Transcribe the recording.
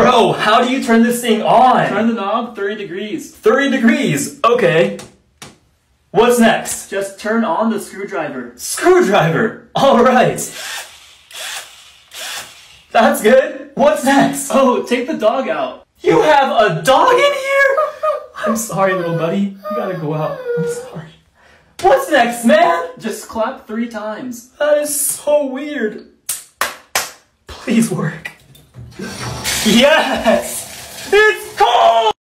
Bro, how do you turn this thing on? Turn the knob 30 degrees. 30 degrees? Okay. What's next? Just turn on the screwdriver. Screwdriver? Alright. That's good. What's next? Oh, take the dog out. You have a dog in here? I'm sorry, little buddy. You gotta go out. I'm sorry. What's next, man? Just clap 3 times. That is so weird. Please work. Yes! It's cold!